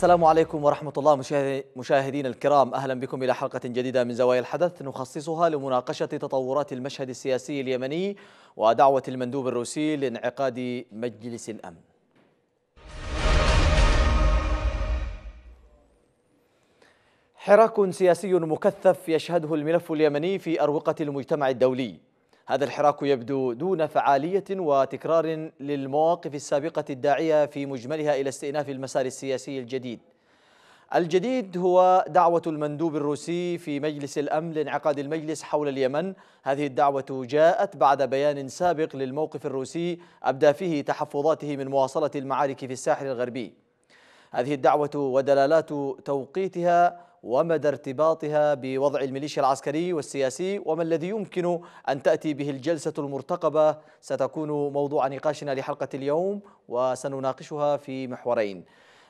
السلام عليكم ورحمة الله مشاهدين الكرام، أهلا بكم إلى حلقة جديدة من زوايا الحدث نخصصها لمناقشة تطورات المشهد السياسي اليمني ودعوة المندوب الروسي لانعقاد مجلس الأمن. حراك سياسي مكثف يشهده الملف اليمني في أروقة المجتمع الدولي. هذا الحراك يبدو دون فعالية وتكرار للمواقف السابقة الداعية في مجملها إلى استئناف المسار السياسي الجديد. الجديد هو دعوة المندوب الروسي في مجلس الأمن لانعقاد المجلس حول اليمن. هذه الدعوة جاءت بعد بيان سابق للموقف الروسي أبدى فيه تحفظاته من مواصلة المعارك في الساحل الغربي. هذه الدعوة ودلالات توقيتها ومدى ارتباطها بوضع الميليشيا العسكري والسياسي وما الذي يمكن أن تأتي به الجلسة المرتقبة ستكون موضوع نقاشنا لحلقة اليوم، وسنناقشها في محورين: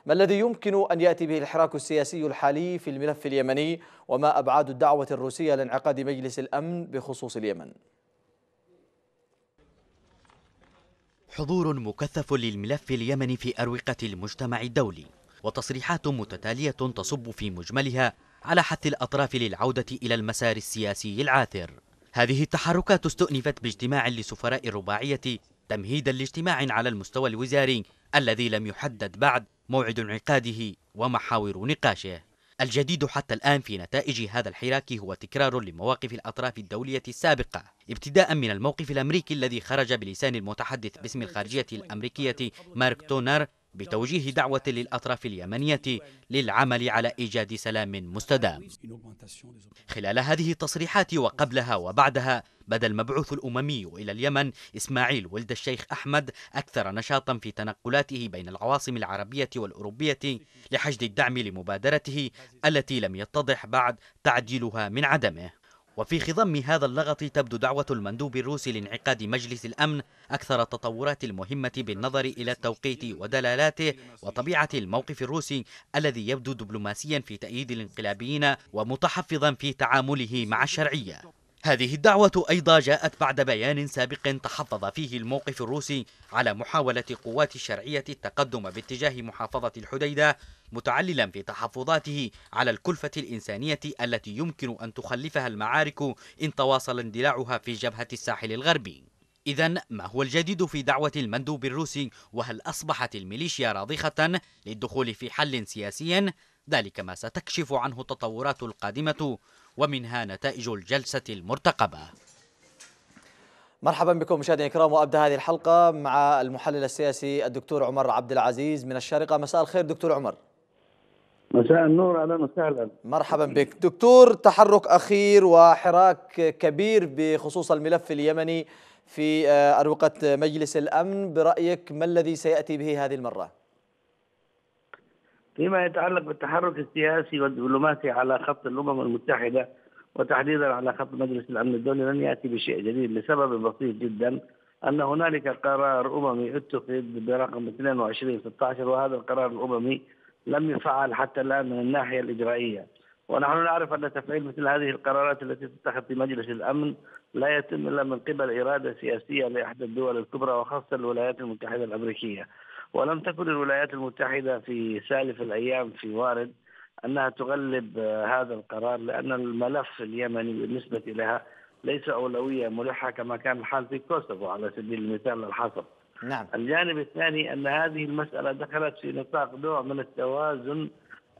ما الذي يمكن أن يأتي به الحراك السياسي الحالي في الملف اليمني، وما أبعاد الدعوة الروسية لانعقاد مجلس الأمن بخصوص اليمن. حضور مكثف للملف اليمني في أروقة المجتمع الدولي وتصريحات متتالية تصب في مجملها على حث الأطراف للعودة إلى المسار السياسي العاثر. هذه التحركات استؤنفت باجتماع لسفراء الرباعية تمهيدا لاجتماع على المستوى الوزاري الذي لم يحدد بعد موعد انعقاده ومحاور نقاشه. الجديد حتى الآن في نتائج هذا الحراك هو تكرار لمواقف الأطراف الدولية السابقة، ابتداء من الموقف الأمريكي الذي خرج بلسان المتحدث باسم الخارجية الأمريكية مارك تونر بتوجيه دعوة للأطراف اليمنية للعمل على إيجاد سلام مستدام. خلال هذه التصريحات وقبلها وبعدها بدا المبعوث الأممي إلى اليمن إسماعيل ولد الشيخ أحمد أكثر نشاطا في تنقلاته بين العواصم العربية والأوروبية لحشد الدعم لمبادرته التي لم يتضح بعد تعديلها من عدمه. وفي خضم هذا اللغط تبدو دعوة المندوب الروسي لانعقاد مجلس الأمن أكثر التطورات المهمة بالنظر إلى التوقيت ودلالاته وطبيعة الموقف الروسي الذي يبدو دبلوماسيا في تأييد الانقلابيين ومتحفظا في تعامله مع الشرعية. هذه الدعوة أيضا جاءت بعد بيان سابق تحفظ فيه الموقف الروسي على محاولة قوات الشرعية التقدم باتجاه محافظة الحديدة، متعللا في تحفظاته على الكلفة الإنسانية التي يمكن أن تخلفها المعارك إن تواصل اندلاعها في جبهة الساحل الغربي. إذن ما هو الجديد في دعوة المندوب الروسي، وهل أصبحت الميليشيا راضخة للدخول في حل سياسي؟ ذلك ما ستكشف عنه التطورات القادمة ومنها نتائج الجلسة المرتقبة. مرحبا بكم مشاهدينا الكرام، وأبدأ هذه الحلقة مع المحلل السياسي الدكتور عمر عبد العزيز من الشارقة. مساء الخير دكتور عمر. مساء النور، أهلا وسهلا. مرحبا بك دكتور. تحرك أخير وحراك كبير بخصوص الملف اليمني في أروقة مجلس الأمن، برأيك ما الذي سيأتي به هذه المرة؟ فيما يتعلق بالتحرك السياسي والدبلوماسي على خط الأمم المتحدة وتحديدا على خط مجلس الأمن الدولي لن يأتي بشيء جديد لسبب بسيط جدا، أن هنالك قرار أممي اتخذ برقم 22/16 وهذا القرار الأممي لم يفعل حتى الآن من الناحية الإجرائية، ونحن نعرف أن تفعيل مثل هذه القرارات التي تتخذ في مجلس الأمن لا يتم إلا من قبل إرادة سياسية لإحدى الدول الكبرى وخاصة الولايات المتحدة الأمريكية. ولم تكن الولايات المتحدة في سالف الأيام في وارد أنها تغلب هذا القرار، لأن الملف اليمني بالنسبة لها ليس أولوية ملحة كما كان الحال في كوسوفو على سبيل المثال الحصر. نعم. الجانب الثاني أن هذه المسألة دخلت في نطاق نوع من التوازن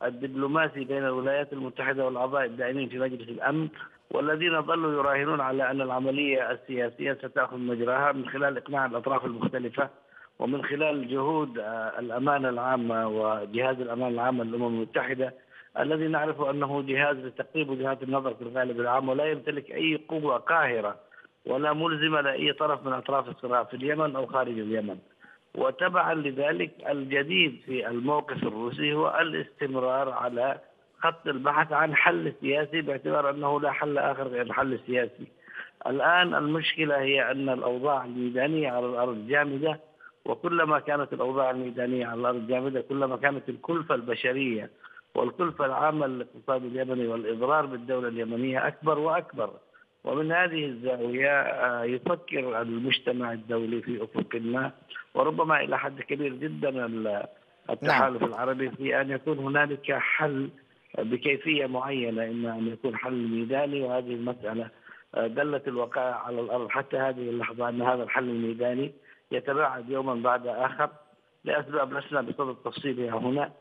الدبلوماسي بين الولايات المتحدة والأعضاء الدائمين في مجلس الأمن، والذين ظلوا يراهنون على أن العملية السياسية ستأخذ مجراها من خلال إقناع الأطراف المختلفة ومن خلال جهود الأمانة العامة وجهاز الأمانة العامة للأمم المتحدة الذي نعرف أنه جهاز لتقريب وجهات النظر في الغالب العام، ولا يمتلك أي قوة قاهرة ولا ملزمة لأي طرف من أطراف الصراع في اليمن أو خارج اليمن. وتبعا لذلك الجديد في الموقف الروسي هو الاستمرار على خط البحث عن حل سياسي، باعتبار أنه لا حل آخر غير الحل السياسي. الآن المشكلة هي أن الأوضاع الميدانية على الأرض جامدة، وكلما كانت الأوضاع الميدانية على الأرض جامدة كلما كانت الكلفة البشرية والكلفة العامة للاقتصاد اليمني والإضرار بالدولة اليمنية أكبر وأكبر. ومن هذه الزاوية يفكر المجتمع الدولي في أفق ما، وربما إلى حد كبير جدا التحالف العربي في أن يكون هنالك حل بكيفية معينة، إما أن يكون حل ميداني، وهذه المسألة دلت الوقائع على الأرض حتى هذه اللحظة أن هذا الحل الميداني يتباعد يوما بعد آخر لأسباب لسنا بصدد تفصيلها هنا،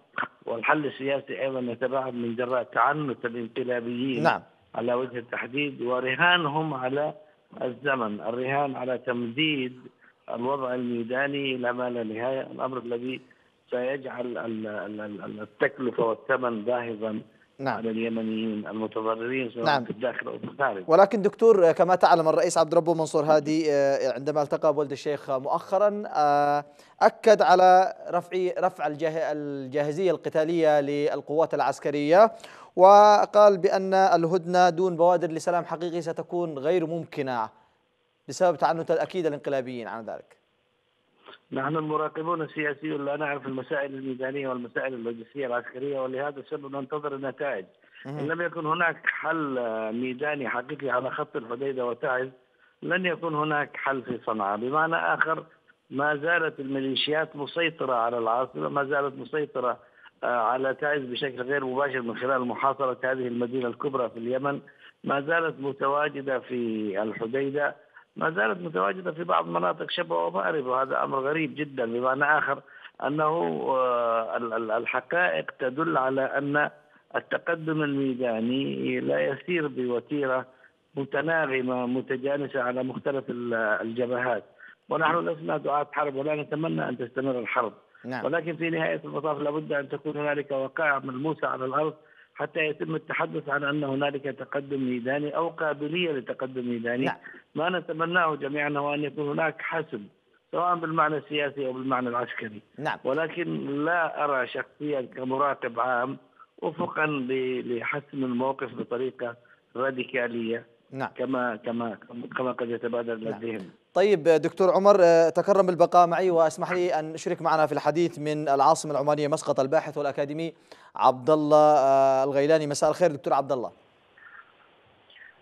والحل السياسي أيضا يتباعد من جراء تعنت الانقلابيين على وجه التحديد ورهانهم على الزمن، الرهان على تمديد الوضع الميداني إلى ما لا نهاية، الأمر الذي سيجعل التكلفة والثمن ذاهبا على اليمنيين المتضررين سواء في الداخل أو في الخارج. ولكن دكتور، كما تعلم الرئيس عبد الربو منصور هادي عندما التقى بولد الشيخ مؤخرا أكد على رفع الجاهزية القتالية للقوات العسكرية، وقال بأن الهدنة دون بوادر لسلام حقيقي ستكون غير ممكنة بسبب تعنت الأكيد الانقلابيين عن ذلك. نحن المراقبون السياسيون لا نعرف المسائل الميدانية والمسائل اللوجستية العسكرية، ولهذا السبب ننتظر النتائج. إن لم يكن هناك حل ميداني حقيقي على خط الحديدة وتعز، لن يكون هناك حل في صنعاء. بمعنى آخر، ما زالت الميليشيات مسيطرة على العاصمة، ما زالت مسيطرة على تعز بشكل غير مباشر من خلال محاصرة هذه المدينة الكبرى في اليمن، ما زالت متواجدة في الحديدة، ما زالت متواجدة في بعض مناطق شبه ومأرب، وهذا أمر غريب جدا. بمعنى آخر أنه الحقائق تدل على أن التقدم الميداني لا يسير بوتيرة متناغمة متجانسة على مختلف الجبهات، ونحن لسنا دعاة حرب ولا نتمنى أن تستمر الحرب، ولكن في نهاية المطاف لابد أن تكون هنالك وقائع ملموسة على الأرض حتى يتم التحدث عن أن هنالك تقدم ميداني أو قابلية لتقدم ميداني. ما نتمناه جميعا هو أن يكون هناك حسم، سواء بالمعنى السياسي أو بالمعنى العسكري. ولكن لا أرى شخصيا كمراقب عام أفقا لحسم الموقف بطريقة راديكالية كما قد يتبادر لديهم. طيب دكتور عمر، تكرم بالبقاء معي، واسمح لي أن أشرك معنا في الحديث من العاصمة العمانية مسقط الباحث والأكاديمي عبد الله الغيلاني. مساء الخير دكتور عبد الله.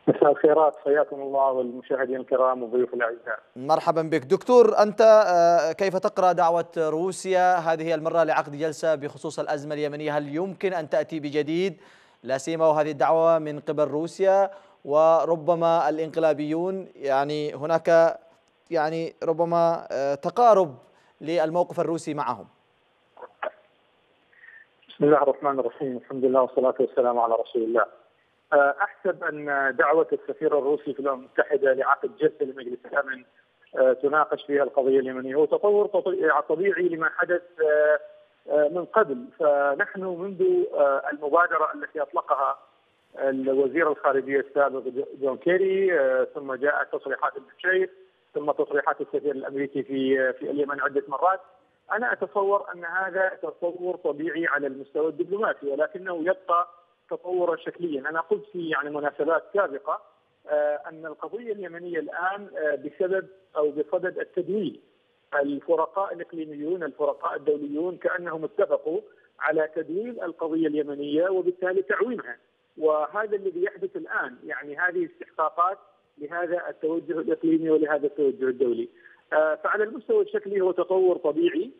مساء الخيرات، حياكم الله والمشاهدين الكرام وضيوف الأعزاء. مرحبا بك دكتور. أنت كيف تقرأ دعوة روسيا هذه المرة لعقد جلسة بخصوص الأزمة اليمنية؟ هل يمكن أن تأتي بجديد، لا سيما وهذه الدعوة من قبل روسيا، وربما الانقلابيون يعني هناك يعني ربما تقارب للموقف الروسي معهم؟ بسم الله الرحمن الرحيم، الحمد لله والصلاة والسلام على رسول الله. أحسب أن دعوة السفير الروسي في الأمم المتحدة لعقد جلسة لمجلس الأمن تناقش فيها القضية اليمنية هو تطور طبيعي لما حدث من قبل. فنحن منذ المبادرة التي أطلقها الوزير الخارجية السابق جون كيري، ثم جاءت تصريحات الشيخ، ثم تصريحات السفير الأمريكي في اليمن عدة مرات. أنا أتصور أن هذا تطور طبيعي على المستوى الدبلوماسي، ولكنه يبقى تطورا شكليا. أنا قلت في يعني مناسبات سابقة أن القضية اليمنية الآن بسبب أو بصدد التدوير، الفرقاء الإقليميون الفرقاء الدوليون كأنهم اتفقوا على تدوير القضية اليمنية وبالتالي تعويمها، وهذا الذي يحدث الآن. يعني هذه استحقاقات لهذا التوجه الإقليمي ولهذا التوجه الدولي. فعلى المستوى الشكلي هو تطور طبيعي،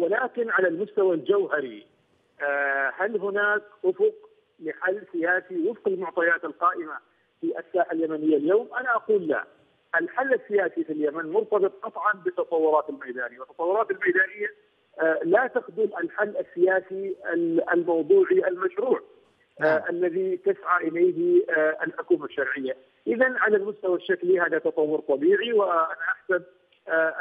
ولكن على المستوى الجوهري هل هناك أفق لحل سياسي وفق المعطيات القائمة في الساحة اليمنية اليوم؟ أنا أقول لا. الحل السياسي في اليمن مرتبط قطعا بالتطورات الميدانية، والتطورات الميدانية لا تخدم الحل السياسي الموضوعي المشروع الذي تسعى إليه الحكومة الشرعية. إذا على المستوى الشكلي هذا تطور طبيعي، وأنا أحسب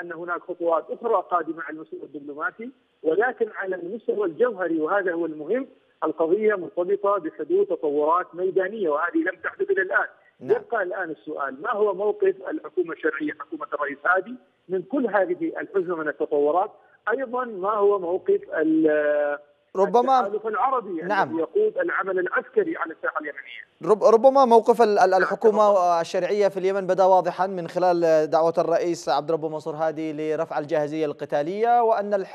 أن هناك خطوات أخرى قادمة على المستوى الدبلوماسي، ولكن على المستوى الجوهري وهذا هو المهم، القضية مرتبطة بحدوث تطورات ميدانية وهذه لم تحدث إلى الآن. يبقى الآن السؤال، ما هو موقف الحكومة الشرعية حكومة الرئيس هادي من كل هذه الحزمة من التطورات؟ أيضا ما هو موقف ربما التحالف العربي الذي يقود العمل العسكري على الساحة اليمنية؟ ربما موقف الحكومة الشرعية في اليمن بدأ واضحا من خلال دعوة الرئيس عبد الربو منصور هادي لرفع الجاهزية القتالية، وأن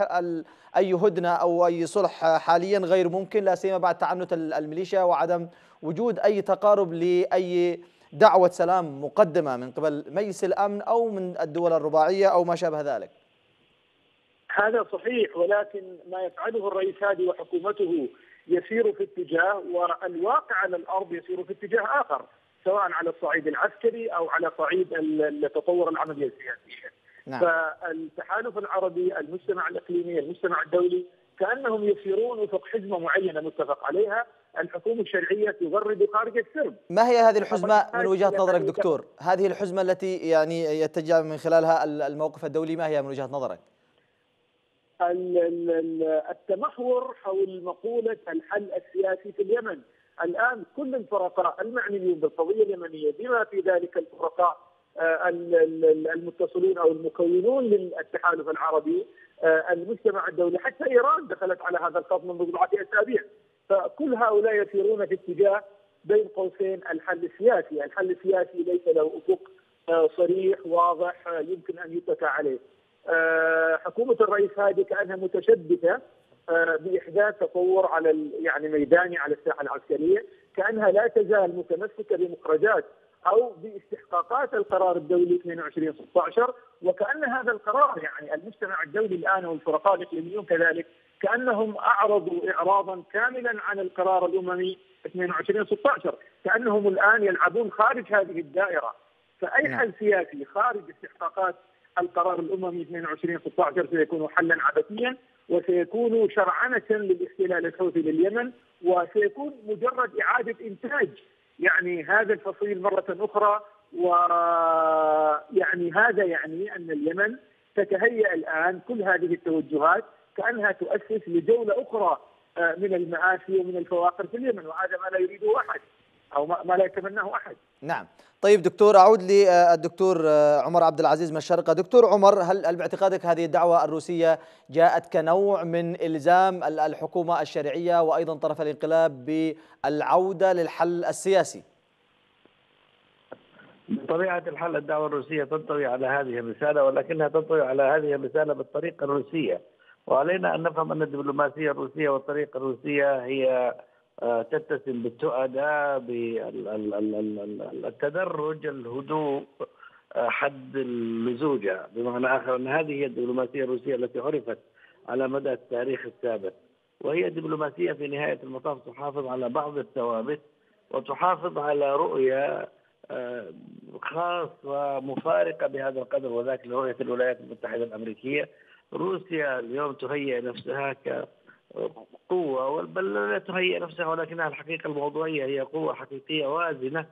أي هدنة أو أي صلح حاليا غير ممكن، لا سيما بعد تعنت الميليشيا وعدم وجود أي تقارب لأي دعوة سلام مقدمة من قبل مجلس الأمن أو من الدول الرباعية أو ما شابه ذلك. هذا صحيح، ولكن ما يفعله الرئيس هادي وحكومته يسير في اتجاه، والواقع على الأرض يسير في اتجاه آخر، سواء على الصعيد العسكري أو على صعيد التطور العملية السياسية. نعم. فالتحالف العربي، المجتمع الإقليمي، المجتمع الدولي، كأنهم يسيرون وفق حزمة معينة متفق عليها، الحكومة الشرعية تغرد خارج السرب. ما هي هذه الحزمة من وجهة نظرك دكتور؟ هذه الحزمة التي يعني يتجه من خلالها الموقف الدولي، ما هي من وجهة نظرك؟ التمحور حول مقولة الحل السياسي في اليمن. الآن كل الفرقاء المعنيين بالقضية اليمنية بما في ذلك الفرقاء المتصلون أو المكونون للتحالف العربي، المجتمع الدولي، حتى إيران دخلت على هذا الخط منذ بضعة أسابيع. فكل هؤلاء يسيرون في اتجاه بين قوسين الحل السياسي. الحل السياسي ليس له أفق صريح واضح يمكن أن يتكى عليه. حكومة الرئيس هادي كأنها متشبثة بإحداث تطور على يعني ميداني على الساحة العسكرية، كأنها لا تزال متمسكة بمخرجات أو باستحقاقات القرار الدولي 22/16، وكأن هذا القرار يعني المجتمع الدولي الآن والفرقاء الإقليميون كذلك كأنهم أعرضوا إعراضا كاملا عن القرار الأممي 22/16، كأنهم الآن يلعبون خارج هذه الدائرة. فأي حل سياسي خارج استحقاقات القرار الأممي 22/16 سيكون حلا عبثيا، وسيكون شرعنة للاحتلال الحوثي لليمن، وسيكون مجرد إعادة إنتاج يعني هذا الفصيل مرة أخرى. ويعني هذا يعني أن اليمن تتهيأ الآن كل هذه التوجهات كأنها تؤسس لجولة أخرى من المآسي ومن الفواقر في اليمن، وهذا ما لا يريده أحد أو ما لا يتمناه أحد. نعم. طيب دكتور، أعود للدكتور عمر عبد العزيز من الشرقة. دكتور عمر، هل باعتقادك هذه الدعوة الروسية جاءت كنوع من إلزام الحكومة الشرعية وأيضا طرف الانقلاب بالعودة للحل السياسي؟ بطبيعة الحال الدعوة الروسية تنطوي على هذه الرسالة، ولكنها تنطوي على هذه الرسالة بالطريقة الروسية، وعلينا أن نفهم أن الدبلوماسية الروسية والطريقة الروسية هي تتسم بالسؤداء، بالتدرج، الهدوء، حد اللزوجة. بمعنى آخر أن هذه هي الدبلوماسية الروسية التي عرفت على مدى التاريخ السابق، وهي دبلوماسية في نهاية المطاف تحافظ على بعض الثوابت وتحافظ على رؤية خاصة مفارقة بهذا القدر وذاك لرؤية الولايات المتحدة الأمريكية. روسيا اليوم تهيئ نفسها قوة، بل لا تهيئ نفسها، ولكنها الحقيقة الموضوعية هي قوة حقيقية وازنة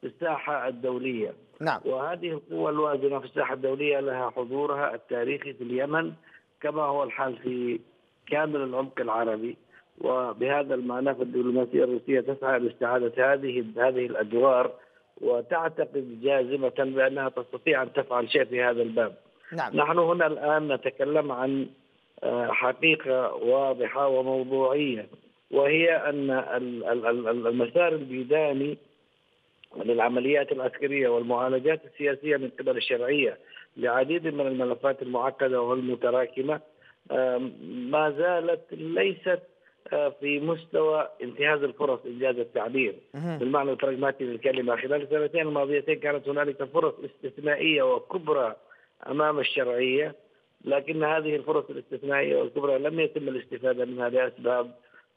في الساحة الدولية. نعم. وهذه القوة الوازنة في الساحة الدولية لها حضورها التاريخي في اليمن، كما هو الحال في كامل العمق العربي. وبهذا المعنى فالدبلوماسية الروسية تسعى لاستعادة هذه الأدوار، وتعتقد جازمة بأنها تستطيع أن تفعل شيء في هذا الباب. نعم. نحن هنا الآن نتكلم عن حقيقة واضحة وموضوعية، وهي أن المسار الميداني للعمليات العسكرية والمعالجات السياسية من قبل الشرعية لعديد من الملفات المعقدة والمتراكمة ما زالت ليست في مستوى انتهاز الفرص، إنجاز التعبير بالمعنى البراغماتي للكلمة. خلال السنتين الماضيتين كانت هنالك فرص استثنائية وكبرى أمام الشرعية، لكن هذه الفرص الاستثنائية والكبرى لم يتم الاستفادة منها لأسباب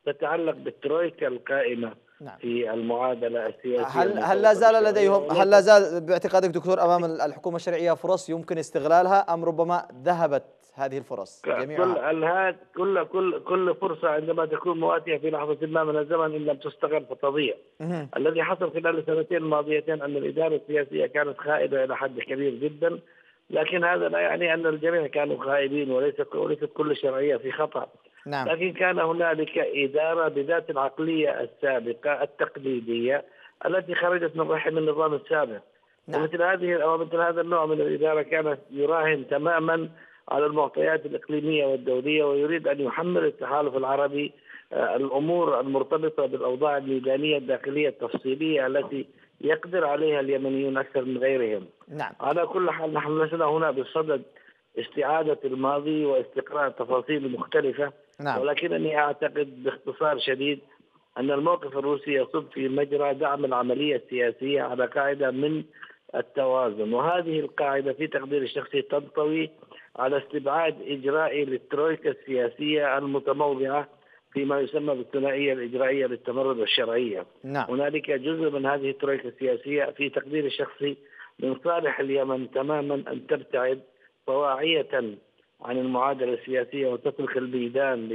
تتعلق بالترويكا القائمة في المعادلة السياسية. هل لا زال لديهم، هل لا زال باعتقادك دكتور أمام الحكومة الشرعية فرص يمكن استغلالها، أم ربما ذهبت هذه الفرص جميعها؟ كل فرصة عندما تكون مواتية في لحظة ما من الزمن إن لم تستغل فتضيع. الذي حصل خلال السنتين الماضيتين أن الإدارة السياسية كانت خائبة إلى حد كبير جدا، لكن هذا لا يعني أن الجميع كانوا خائبين، وليست كل الشرعية في خطأ. نعم. لكن كان هنالك إدارة بذات العقلية السابقة التقليدية التي خرجت من رحم النظام السابق. نعم. ومثل هذا النوع من الإدارة كانت يراهن تماما على المعطيات الإقليمية والدولية، ويريد أن يحمل التحالف العربي الأمور المرتبطة بالأوضاع الميدانية الداخلية التفصيلية التي يقدر عليها اليمنيون أكثر من غيرهم. نعم. على كل حال نحن لسنا هنا بصدد استعادة الماضي واستقراء تفاصيل مختلفة. نعم. ولكنني أعتقد باختصار شديد أن الموقف الروسي يصب في مجرى دعم العملية السياسية على قاعدة من التوازن، وهذه القاعدة في تقدير الشخصي تنطوي على استبعاد إجرائي للترويكا السياسية المتموضعة فيما يسمى بالثنائية الإجرائية للتمرد والشرعية. نعم. هنالك جزء من هذه الترويكا السياسية في تقدير الشخصي من صالح اليمن تماما أن تبتعد طواعية عن المعادلة السياسية وتترك الميدان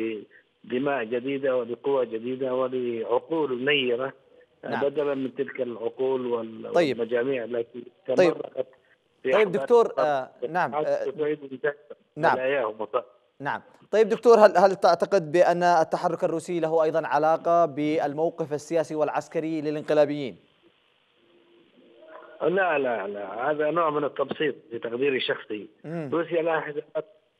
لدماء جديدة ولقوى جديدة ولعقول نيرة. نعم. بدلا من تلك العقول والمجاميع التي تمرقت. طيب دكتور نعم نعم طيب دكتور، هل تعتقد بأن التحرك الروسي له أيضا علاقة بالموقف السياسي والعسكري للانقلابيين؟ لا لا لا، هذا نوع من التبسيط بتقديري الشخصي. روسيا لها حدود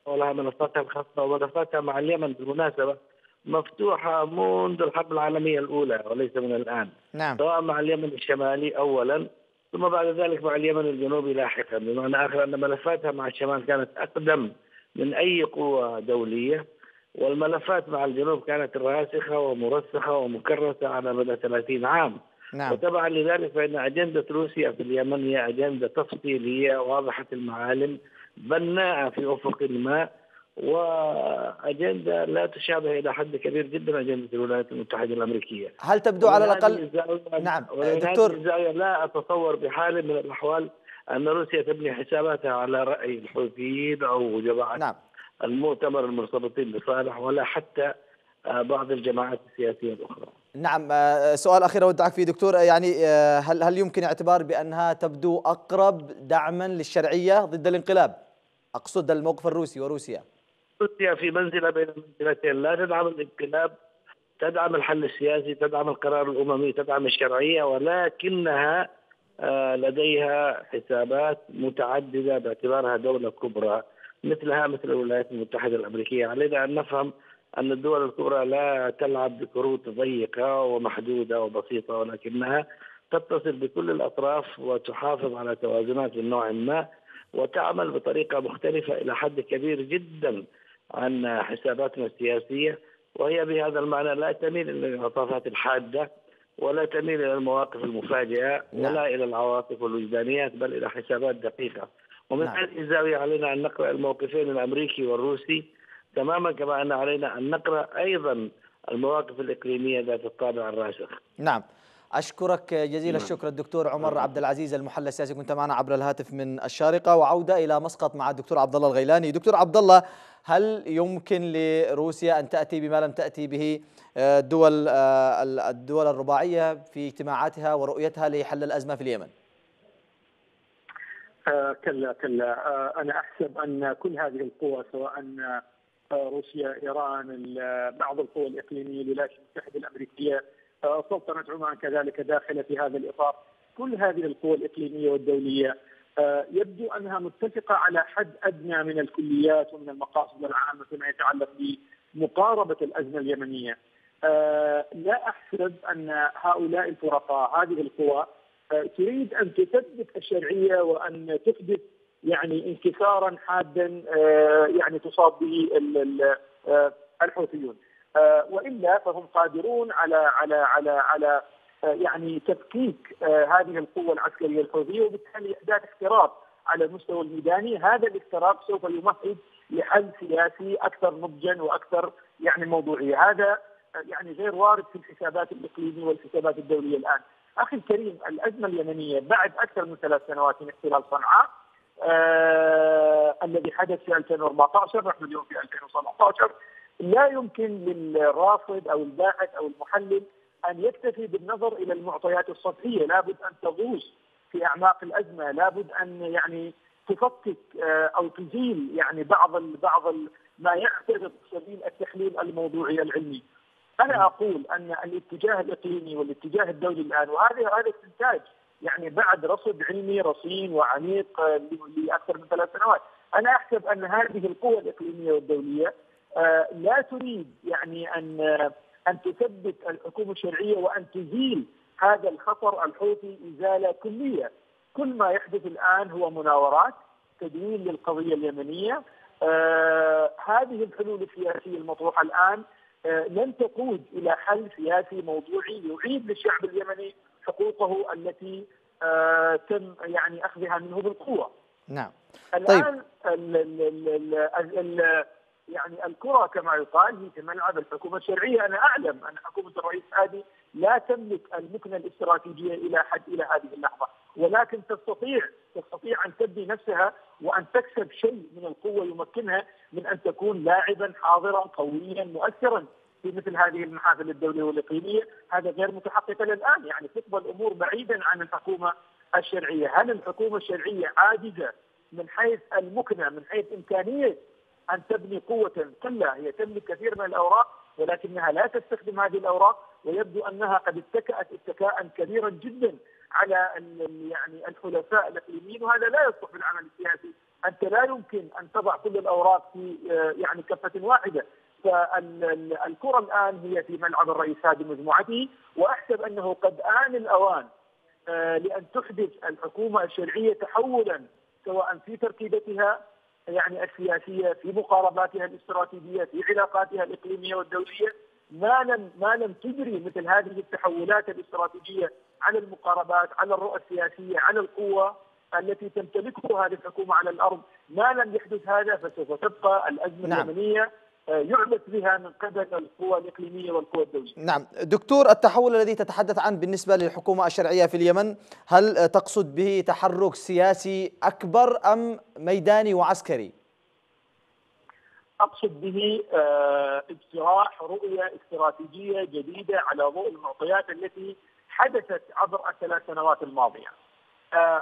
ولها منصاتها الخاصة، ومنصاتها مع اليمن بالمناسبة مفتوحة منذ الحرب العالمية الأولى وليس من الآن. نعم. سواء مع اليمن الشمالي أولا ثم بعد ذلك مع اليمن الجنوبي لاحقا، بمعنى آخر أن ملفاتها مع الشمال كانت أقدم من أي قوة دولية، والملفات مع الجنوب كانت راسخة ومرسخة ومكرسة على مدى 30 عام. نعم. وتبعا لذلك فإن أجندة روسيا في اليمن هي أجندة تفصيلية واضحة المعالم بناءة في أفق ما، وأجندة لا تشابه إلى حد كبير جدا أجندة الولايات المتحدة الأمريكية. هل تبدو على الأقل؟ نعم دكتور، لا أتصور بحال من الأحوال أن روسيا تبني حساباتها على رأي الحوثيين أو جماعة نعم. المؤتمر المرتبطين بصالح ولا حتى بعض الجماعات السياسية الأخرى. نعم سؤال أخير أودعك فيه دكتور، يعني هل يمكن اعتبار بأنها تبدو أقرب دعما للشرعية ضد الانقلاب؟ أقصد الموقف الروسي وروسيا. روسيا في منزلة بين المنزلتين، لا تدعم الانقلاب، تدعم الحل السياسي، تدعم القرار الأممي، تدعم الشرعية، ولكنها لديها حسابات متعددة باعتبارها دولة كبرى مثلها مثل الولايات المتحدة الأمريكية. علينا أن نفهم أن الدول الكبرى لا تلعب بكروت ضيقة ومحدودة وبسيطة، ولكنها تتصل بكل الأطراف وتحافظ على توازنات من نوع ما، وتعمل بطريقة مختلفة إلى حد كبير جدا عن حساباتنا السياسية، وهي بهذا المعنى لا تميل إلى العطافات الحادة ولا تميل إلى المواقف المفاجئة ولا نعم. إلى العواطف والوجدانيات، بل إلى حسابات دقيقة. ومن هذه نعم. الزاوية علينا أن نقرأ الموقفين الأمريكي والروسي تماما، كما أن علينا أن نقرأ أيضا المواقف الإقليمية ذات الطابع الراسخ. نعم أشكرك جزيل الشكر الدكتور عمر عبد العزيز المحلل السياسي، كنت معنا عبر الهاتف من الشارقة. وعودة إلى مسقط مع الدكتور عبد الله الغيلاني. دكتور عبد الله، هل يمكن لروسيا أن تأتي بما لم تأتي به الدول الرباعية في اجتماعاتها ورؤيتها لحل الأزمة في اليمن؟ كلا كلا، أنا أحسب أن كل هذه القوى سواء روسيا، إيران، بعض القوى الإقليمية، الولايات المتحدة الأمريكية، سلطنة عمان كذلك داخلة في هذا الإطار، كل هذه القوى الإقليمية والدولية يبدو أنها متفقة على حد أدنى من الكليات ومن المقاصد العامة فيما يتعلق بمقاربة الأزمة اليمنية. لا أحسب أن هؤلاء الفرقاء، هذه القوى، تريد أن تثبت الشرعية وأن تحدث يعني انكسارا حادا يعني تصاب به الحوثيون، وإلا فهم قادرون على على على على يعني تفكيك هذه القوة العسكرية الحوثية، وبالتالي إحداث اختراق على المستوى الميداني. هذا الاختراق سوف يمهد لحل سياسي أكثر نضجا وأكثر يعني موضوعية. هذا يعني غير وارد في الحسابات الإقليمية والحسابات الدولية الآن. أخي الكريم، الأزمة اليمنية بعد أكثر من 3 سنوات من احتلال صنعاء، الذي حدث في 2014، نحن اليوم في 2017، لا يمكن للرافض أو الباحث أو المحلل أن يكتفي بالنظر إلى المعطيات السطحية، لابد أن تغوص في أعماق الأزمة، لابد أن يعني تفكك أو تزيل يعني بعض ما يعترض سبيل التحليل الموضوعي العلمي. أنا أقول أن الاتجاه الإقليمي والاتجاه الدولي الآن، وهذا استنتاج يعني بعد رصد علمي رصين وعميق لأكثر من 3 سنوات، أنا أحسب أن هذه القوى الإقليمية والدولية لا تريد يعني أن تثبت الحكومة الشرعية وأن تزيل هذا الخطر الحوثي إزالة كلية. كل ما يحدث الآن هو مناورات، تدوين للقضية اليمنية. هذه الحلول السياسية المطروحة الآن لن تقود إلى حل سياسي موضوعي يعيد للشعب اليمني حقوقه التي تم يعني أخذها منه بالقوة. نعم. الآن يعني الكرة كما يقال هي ملعب الحكومة الشرعية. أنا أعلم أن حكومة الرئيس هادي لا تملك المكنة الاستراتيجية إلى حد إلى هذه اللحظة، ولكن تستطيع أن تبني نفسها وأن تكسب شيء من القوة يمكنها من أن تكون لاعبا حاضرا قويا مؤثرا في مثل هذه المحافل الدولية والإقليمية. هذا غير متحقق الآن، يعني تبقى الأمور بعيدا عن الحكومة الشرعية. هل الحكومة الشرعية عاجزة من حيث المكنة، من حيث إمكانية أن تبني قوة؟ كلا، هي تملك كثير من الأوراق ولكنها لا تستخدم هذه الأوراق، ويبدو أنها قد اتكأت اتكاء كبيرا جدا على يعني الحلفاء الإقليميين، وهذا لا يصلح في العمل السياسي. أنت لا يمكن أن تضع كل الأوراق في يعني كفة واحدة. فالكرة الآن هي في ملعب الرئيس هادي مجموعته، وأحسب أنه قد آن الأوان لأن تحدث الحكومة الشرعية تحولا سواء في تركيبتها يعني السياسية، في مقارباتها الاستراتيجية، في علاقاتها الإقليمية والدولية. ما لم تجري مثل هذه التحولات الاستراتيجية على المقاربات، على الرؤى السياسية، على القوة التي تمتلكها هذه الحكومة على الأرض، ما لم يحدث هذا فسوف تبقى الأزمة اليمنية يعبث بها من قبل القوى الإقليمية والقوى الدولية. نعم دكتور، التحول الذي تتحدث عنه بالنسبة للحكومة الشرعية في اليمن، هل تقصد به تحرك سياسي أكبر أم ميداني وعسكري؟ أقصد به اقتراح رؤية استراتيجية جديدة على ضوء المعطيات التي حدثت عبر ال3 سنوات الماضية.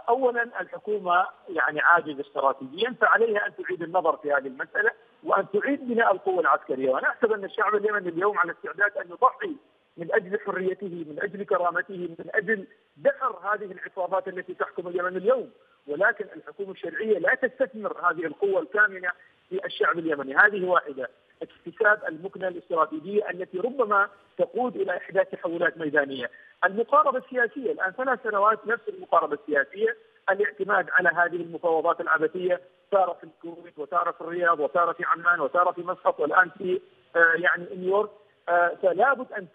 أولا الحكومة يعني عاجزة استراتيجيا، فعليها أن تعيد النظر في هذه المسألة وأن تعيد بناء القوة العسكرية. وأنا أحسب أن الشعب اليمني اليوم على استعداد أن يضحي من أجل حريته، من أجل كرامته، من أجل دحر هذه العصابات التي تحكم اليمن اليوم، ولكن الحكومة الشرعية لا تستثمر هذه القوة الكامنة في الشعب اليمني. هذه واحدة، اكتساب المكنة الاستراتيجية التي ربما تقود إلى إحداث تحولات ميدانية. المقاربة السياسية الآن 3 سنوات نفس المقاربة السياسية، الاعتماد على هذه المفاوضات العبثية، تارة في الكويت وتارة في الرياض وتارة في عمان وتارة في مسقط والآن في يعني نيويورك. فلا بد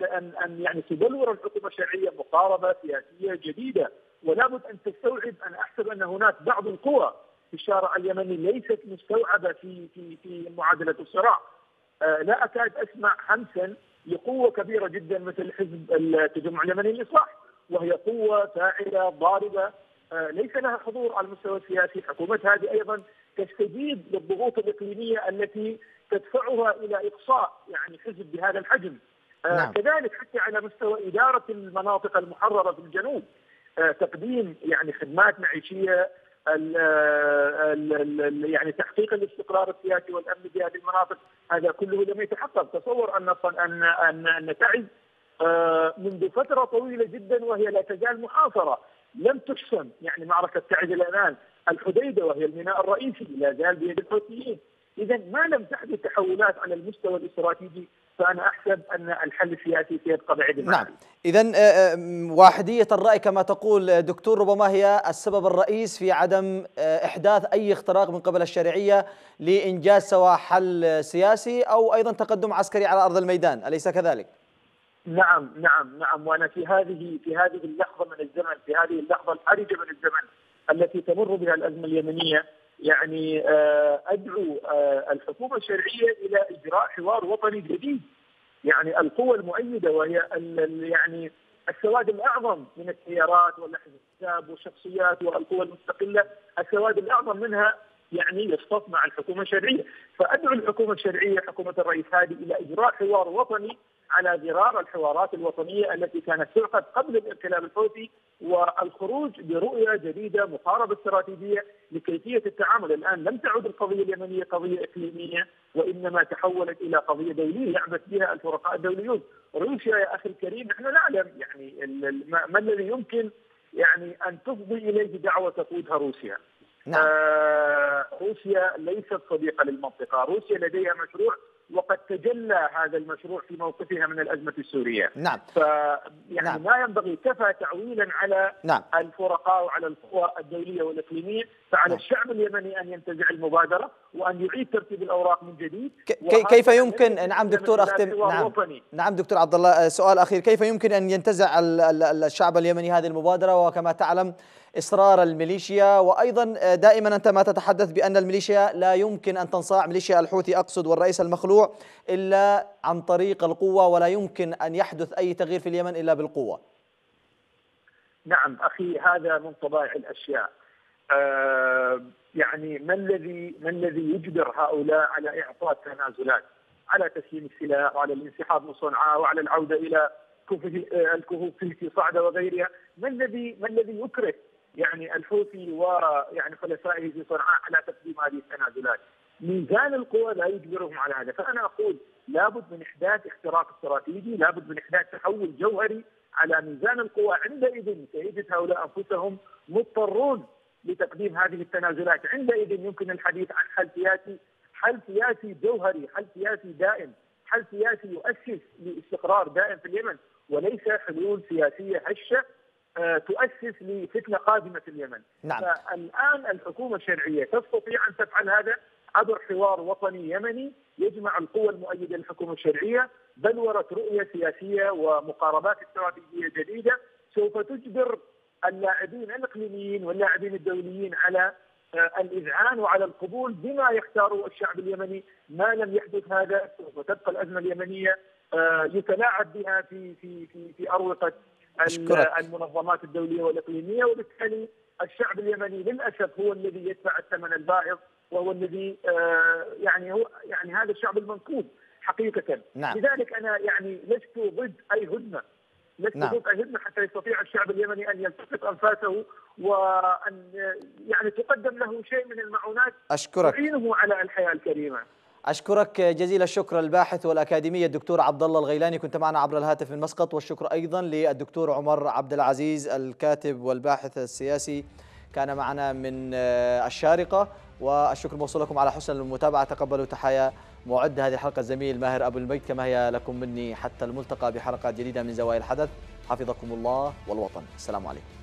أن يعني تدور الحكومة الشرعية مقاربة سياسية جديدة، ولا بد أن تستوعب. أنا أحسب أن هناك بعض القوى في الشارع اليمني ليست مستوعبة في معادلة الصراع. لا أكاد أسمع همسا لقوة كبيرة جدا مثل حزب التجمع اليمني للإصلاح، وهي قوة فاعلة ضاربة ليس لها حضور على المستوى السياسي. حكومة هذه أيضا تستجيب للضغوط الإقليمية التي تدفعها إلى إقصاء يعني حزب بهذا الحجم. نعم. كذلك حتى على مستوى إدارة المناطق المحررة في الجنوب، تقديم يعني خدمات معيشية، يعني تحقيق الاستقرار السياسي والامني في هذه المناطق، هذا كله لم يتحقق. تصور ان تايز منذ فتره طويله جدا وهي لا تزال محاصره، لم تحسم يعني معركه تايز الان. الحديده وهي الميناء الرئيسي لا زال بيد الحوثيين. اذا ما لم تحدث تحولات على المستوى الاستراتيجي فأنا أحسب أن الحل السياسي سيبقى بعيد. نعم، إذن واحدية الرأي كما تقول دكتور ربما هي السبب الرئيس في عدم إحداث أي اختراق من قبل الشرعية لإنجاز سواء حل سياسي أو أيضا تقدم عسكري على أرض الميدان، أليس كذلك؟ نعم نعم نعم، وأنا في هذه اللحظة من الزمن، في هذه اللحظة الحرجة من الزمن التي تمر بها الأزمة اليمنية، يعني أدعو الحكومة الشرعية إلى إجراء حوار وطني جديد. يعني القوى المؤيدة وهي يعني السواد الأعظم من التيارات والأحزاب والشخصيات والقوى المستقلة، السواد الأعظم منها يعني يصطف مع الحكومة الشرعية. فأدعو الحكومة الشرعية، حكومة الرئيس هادي، إلى إجراء حوار وطني على ذرار الحوارات الوطنية التي كانت تعقد قبل الانقلاب الحوثي، والخروج برؤية جديدة، مقاربة استراتيجية لكيفية التعامل. الآن لم تعد القضية اليمنية قضية إقليمية، وإنما تحولت إلى قضية دولية يعبث بها الفرقاء الدوليون. روسيا يا أخي الكريم، نحن نعلم يعني ما الذي يمكن يعني أن تفضي إليه دعوة تقودها روسيا. نعم. روسيا ليست صديقة للمنطقة، روسيا لديها مشروع وقد تجلى هذا المشروع في موقفها من الأزمة السورية. نعم. فيعني نعم. ما ينبغي، كفى تعويلا على نعم. الفرقاء وعلى القوى الدولية والإقليمية، فعلى نعم. الشعب اليمني أن ينتزع المبادرة وأن يعيد ترتيب الأوراق من جديد. كيف يمكن، نعم دكتور أختم، نعم دكتور عبد الله، سؤال أخير، كيف يمكن أن ينتزع الشعب اليمني هذه المبادرة؟ وكما تعلم إصرار الميليشيا، وأيضا دائما أنت ما تتحدث بأن الميليشيا لا يمكن أن تنصاع، ميليشيا الحوثي أقصد والرئيس المخلوع، إلا عن طريق القوة، ولا يمكن أن يحدث أي تغيير في اليمن إلا بالقوة. نعم أخي، هذا من طبائع الأشياء. يعني ما الذي يجبر هؤلاء على إعطاء التنازلات، على تسليم السلاح، وعلى الانسحاب من صنعاء، وعلى العودة إلى الكهوف في صعدة وغيرها؟ ما الذي يكره يعني الحوثي ويعني خلفائه في صنعاء على تسليم هذه التنازلات؟ ميزان القوى لا يجبرهم على هذا. فأنا أقول لابد من إحداث اختراق استراتيجي، لابد من إحداث تحول جوهري على ميزان القوى، عندئذ سيجد هؤلاء أنفسهم مضطرون لتقديم هذه التنازلات، عندئذ يمكن الحديث عن حل سياسي، حل سياسي جوهري، حل سياسي دائم، حل سياسي يؤسس لاستقرار دائم في اليمن، وليس حلول سياسية هشة تؤسس لفتنة قادمة في اليمن. نعم. فالآن الحكومة الشرعية تستطيع أن تفعل هذا عبر حوار وطني يمني يجمع القوى المؤيدة للحكومة الشرعية، بلورت رؤية سياسية ومقاربات استراتيجية جديدة سوف تجبر اللاعبين الإقليميين واللاعبين الدوليين على الإذعان وعلى القبول بما يختاره الشعب اليمني. ما لم يحدث هذا وتبقى الأزمة اليمنية يتلاعب بها في في في في أروقة المنظمات الدولية والإقليمية، وبالتالي الشعب اليمني للأسف هو الذي يدفع الثمن البائغ، وهو الذي يعني هذا الشعب المنكوب حقيقة. نعم. لذلك أنا يعني لست ضد أي هدنة، حتى يستطيع الشعب اليمني أن يلتقط أنفاسه، وأن يعني تقدم له شيء من المعونات تعينه على الحياة الكريمة. أشكرك جزيل الشكر الباحث والأكاديمي الدكتور عبد الله الغيلاني، كنت معنا عبر الهاتف من مسقط. والشكر أيضا للدكتور عمر عبد العزيز الكاتب والباحث السياسي، كان معنا من الشارقة. والشكر موصول لكم على حسن المتابعة. تقبلوا تحايا معد هذه الحلقة الزميل ماهر أبو المجد، كما هي لكم مني حتى الملتقى بحلقة جديدة من زوايا الحدث. حفظكم الله والوطن. السلام عليكم.